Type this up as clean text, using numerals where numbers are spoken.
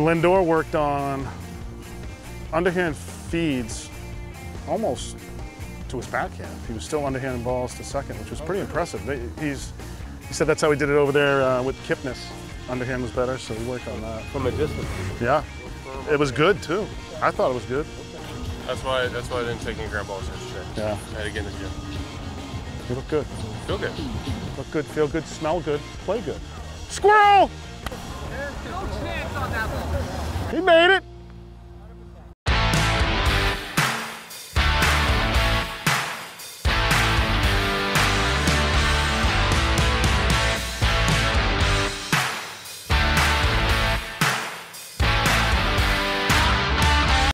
Lindor worked on underhand feeds almost to his backhand. He was still underhand balls to second, which was pretty impressive. He said that's how he did it over there with Kipnis. Underhand was better, so he worked on that. From a distance? Yeah. It was good, too. I thought it was good. That's why I didn't take any ground balls yesterday. Yeah. I had to get in the gym. You look good. Feel good. Look good, feel good, smell good, play good. Squirrel! There's no chance on that ball. He made it.